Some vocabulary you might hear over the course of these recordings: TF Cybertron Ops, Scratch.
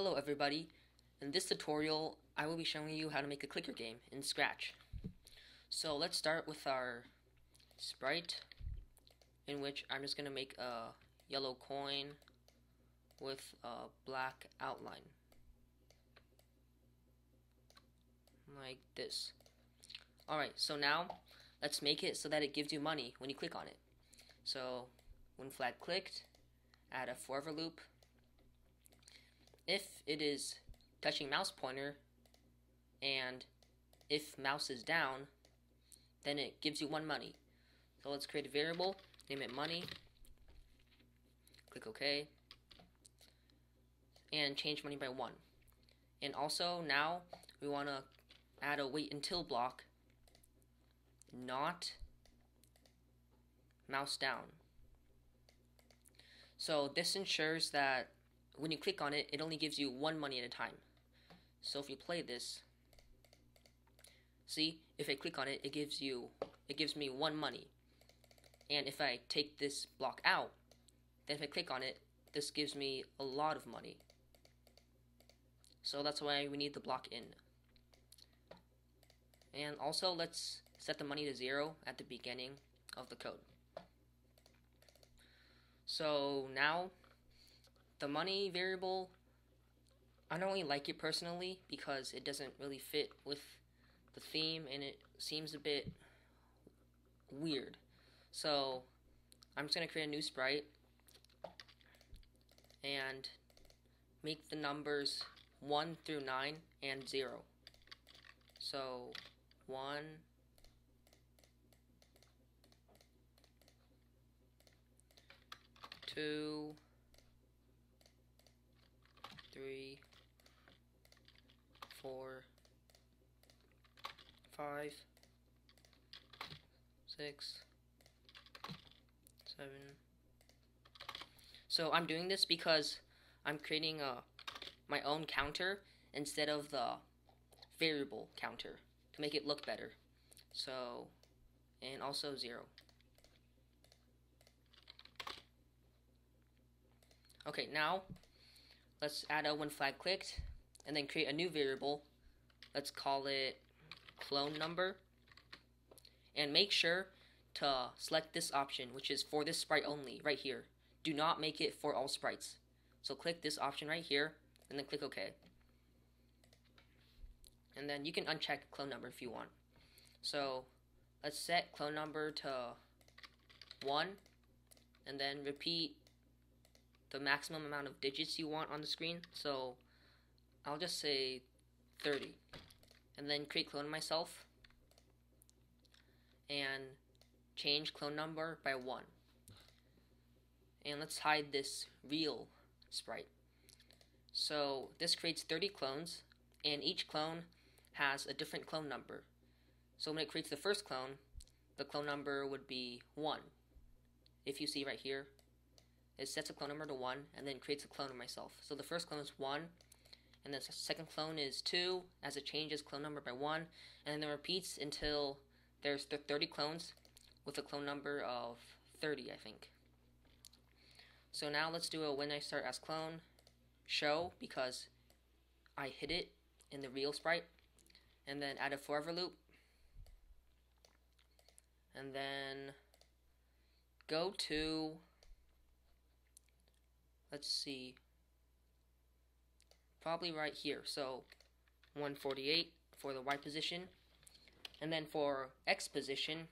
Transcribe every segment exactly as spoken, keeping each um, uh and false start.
Hello everybody, in this tutorial I will be showing you how to make a clicker game in Scratch. So let's start with our sprite, in which I'm just going to make a yellow coin with a black outline, like this. Alright, so now let's make it so that it gives you money when you click on it. So when flag clicked, add a forever loop. If it is touching mouse pointer, and if mouse is down, then it gives you one money. So let's create a variable, name it money, click OK, and change money by one. And also now we want to add a wait until block, not mouse down. So this ensures that when you click on it, it only gives you one money at a time. So if you play this, see, if I click on it, it gives you, it gives me one money. And if I take this block out, then if I click on it, this gives me a lot of money. So that's why we need the block in. And also, let's set the money to zero at the beginning of the code. So now, the money variable, I don't really like it personally because it doesn't really fit with the theme and it seems a bit weird. So I'm just going to create a new sprite and make the numbers one through nine and zero. So one, two, three, four, five, six, seven. So I'm doing this because I'm creating a, my own counter instead of the variable counter to make it look better. So, and also zero. Okay, now let's add a when flag clicked, and then create a new variable. Let's call it clone number. And make sure to select this option, which is for this sprite only, right here. Do not make it for all sprites. So click this option right here, and then click OK. And then you can uncheck clone number if you want. So let's set clone number to one, and then repeat the maximum amount of digits you want on the screen. So I'll just say thirty, and then create clone myself and change clone number by one. And let's hide this real sprite. So this creates thirty clones, and each clone has a different clone number. So when it creates the first clone, the clone number would be one. If you see right here, it sets a clone number to one and then creates a clone of myself. So the first clone is one, and the second clone is two, as it changes clone number by one, and then repeats until there's thirty clones with a clone number of thirty, I think. So now let's do a when I start as clone show, because I hid it in the real sprite, and then add a forever loop, and then go to, let's see, probably right here. So one forty-eight for the Y position. And then for X position,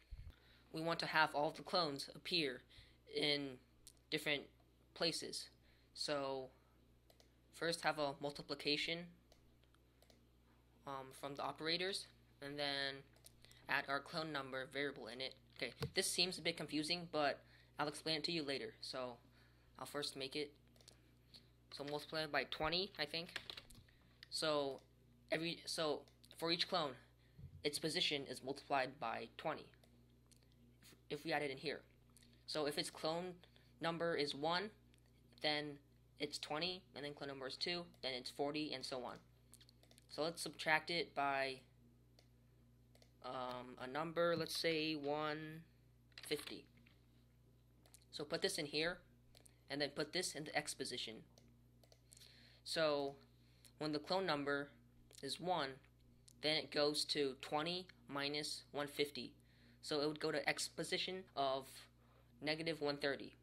we want to have all of the clones appear in different places. So first have a multiplication um, from the operators, and then add our clone number variable in it. Okay, this seems a bit confusing, but I'll explain it to you later. So I'll first make it. So multiply it by twenty, I think. So every so for each clone, its position is multiplied by twenty. If, if we add it in here, so if its clone number is one, then it's twenty, and then clone number is two, then it's forty, and so on. So let's subtract it by um, a number. Let's say one fifty. So put this in here, and then put this in the X position. So When the clone number is one, then it goes to twenty minus one hundred fifty. So it would go to x position of negative one hundred thirty.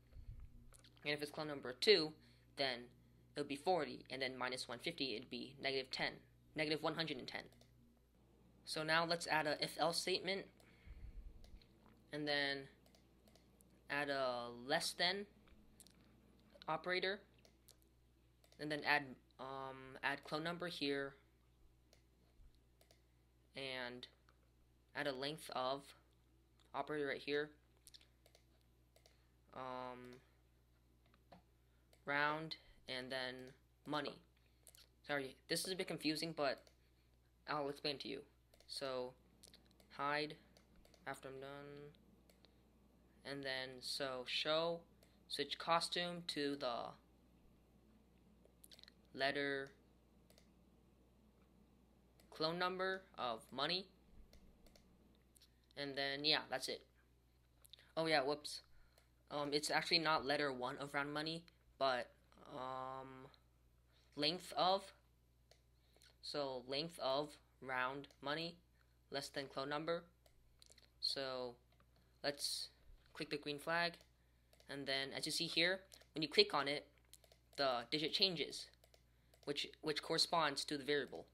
And if it's clone number two, then it would be forty, and then minus one hundred fifty, it would be negative ten, negative one hundred ten. So now let's add a if-else statement, and then add a less than operator, and then add um, add clone number here, and add a length of operator right here. Um, round and then money. Sorry, this is a bit confusing, but I'll explain to you. So hide after I'm done, and then so show switch costume to the letter clone number of money, and then yeah, that's it. Oh yeah, whoops. Um, it's actually not letter one of round money, but um, length of. So length of round money less than clone number. So let's click the green flag, and then as you see here, when you click on it, the digit changes, which which corresponds to the variable.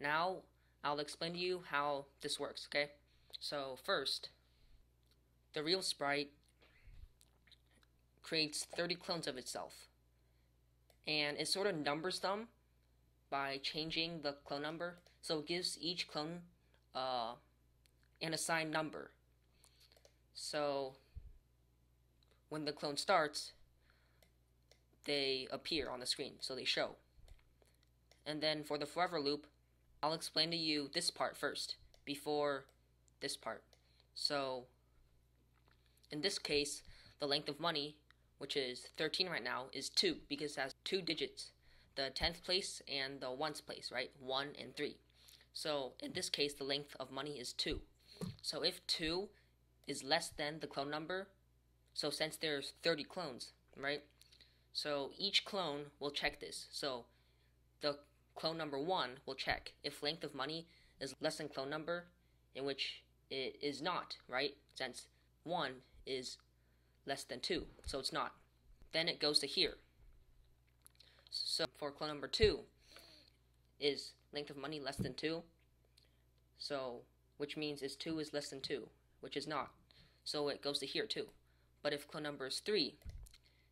Now I'll explain to you how this works, okay? So first, the real sprite creates thirty clones of itself, and it sort of numbers them by changing the clone number, so it gives each clone uh, an assigned number. So when the clone starts, they appear on the screen, so they show. And then for the forever loop, I'll explain to you this part first, before this part. So in this case, the length of money, which is thirteen right now, is two, because it has two digits, the tenth place and the ones place, right? one and three. So in this case, the length of money is two. So if two is less than the clone number, so since there's thirty clones, right? So each clone will check this. So the clone number one will check if length of money is less than clone number, in which it is not, right? Since one is less than two, so it's not. Then it goes to here. So for clone number two, is length of money less than two? So, which means is two is less than two, which is not. So it goes to here too. But if clone number is three,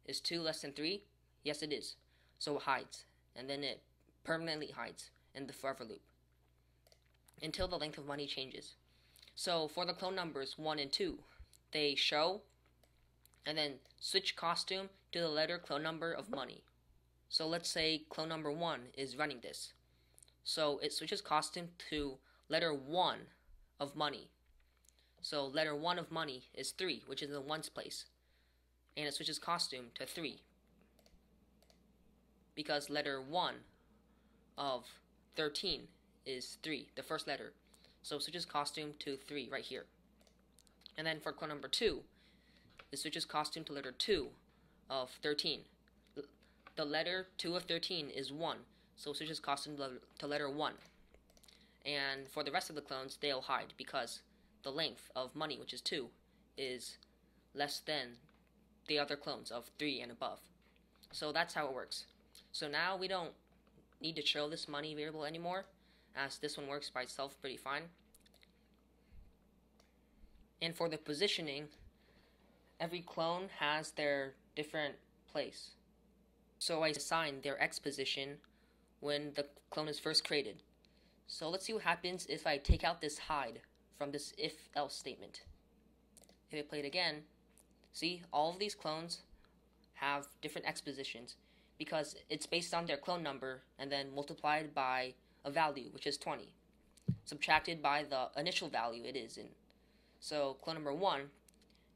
is two less than three? Yes, it is. So it hides, and then it permanently hides in the forever loop until the length of money changes. So for the clone numbers one and two, they show, and then switch costume to the letter clone number of money. So let's say clone number one is running this. So it switches costume to letter one of money. So letter one of money is three, which is in the ones place. And it switches costume to three, because letter one of thirteen is three, the first letter. So it switches costume to three right here. And then for clone number two, it switches costume to letter two of thirteen. The letter two of thirteen is one, so it switches costume to letter one. And for the rest of the clones, they'll hide, because the length of money, which is two, is less than the other clones of three and above. So that's how it works. So now we don't need to show this money variable anymore, as this one works by itself pretty fine. And for the positioning, every clone has their different place. So I assign their X position when the clone is first created. So let's see what happens if I take out this hide from this if-else statement. If I play it again, see, all of these clones have different X positions, because it's based on their clone number and then multiplied by a value, which is twenty, subtracted by the initial value it is in. So clone number one,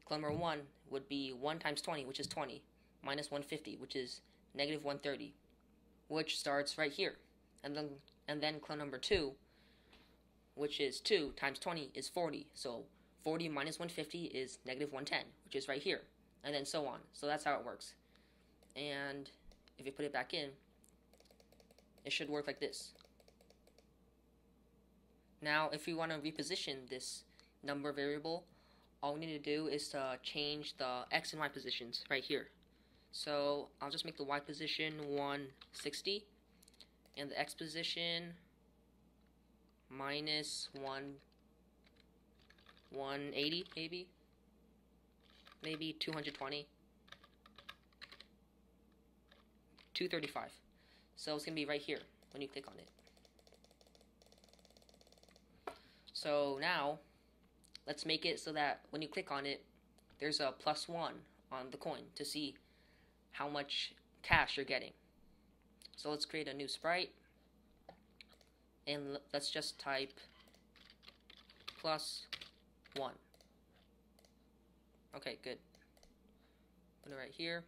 clone number one would be one times twenty, which is twenty, minus one hundred fifty, which is negative one hundred thirty, which starts right here. And then and then clone number two, which is two times twenty is forty, so forty minus one hundred fifty is negative one hundred ten, which is right here, and then so on. So that's how it works. And if you put it back in, it should work like this. Now if we want to reposition this number variable, all we need to do is to change the x and y positions right here. So I'll just make the y position one sixty and the x position minus one eighty, maybe maybe two hundred twenty, two thirty-five. So it's gonna be right here when you click on it. So now let's make it so that when you click on it, there's a plus one on the coin to see how much cash you're getting. So let's create a new sprite and let's just type plus one. Okay, good. Put it right here.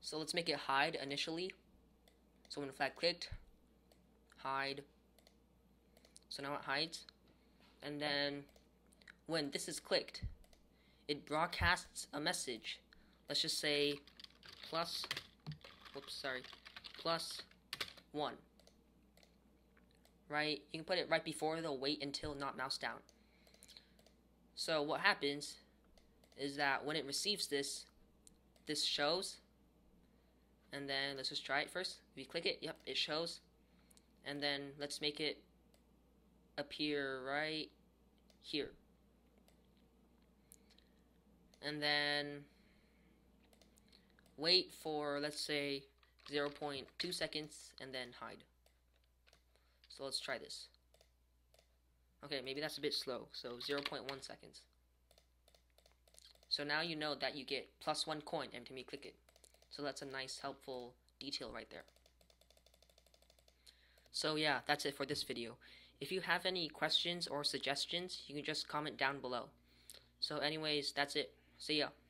So let's make it hide initially. So when the flag clicked, hide. So now it hides. And then when this is clicked, it broadcasts a message. Let's just say plus, whoops, sorry, plus one. Right? You can put it right before the wait until not mouse down. So what happens is that when it receives this, this shows. And then let's just try it first. We click it, yep, it shows. And then let's make it appear right here. And then wait for, let's say, zero point two seconds and then hide. So let's try this. Okay, maybe that's a bit slow, so zero point one seconds. So now you know that you get plus one coin every time you click it. So that's a nice helpful detail right there. So yeah, that's it for this video. If you have any questions or suggestions, you can just comment down below. So anyways, that's it. See ya.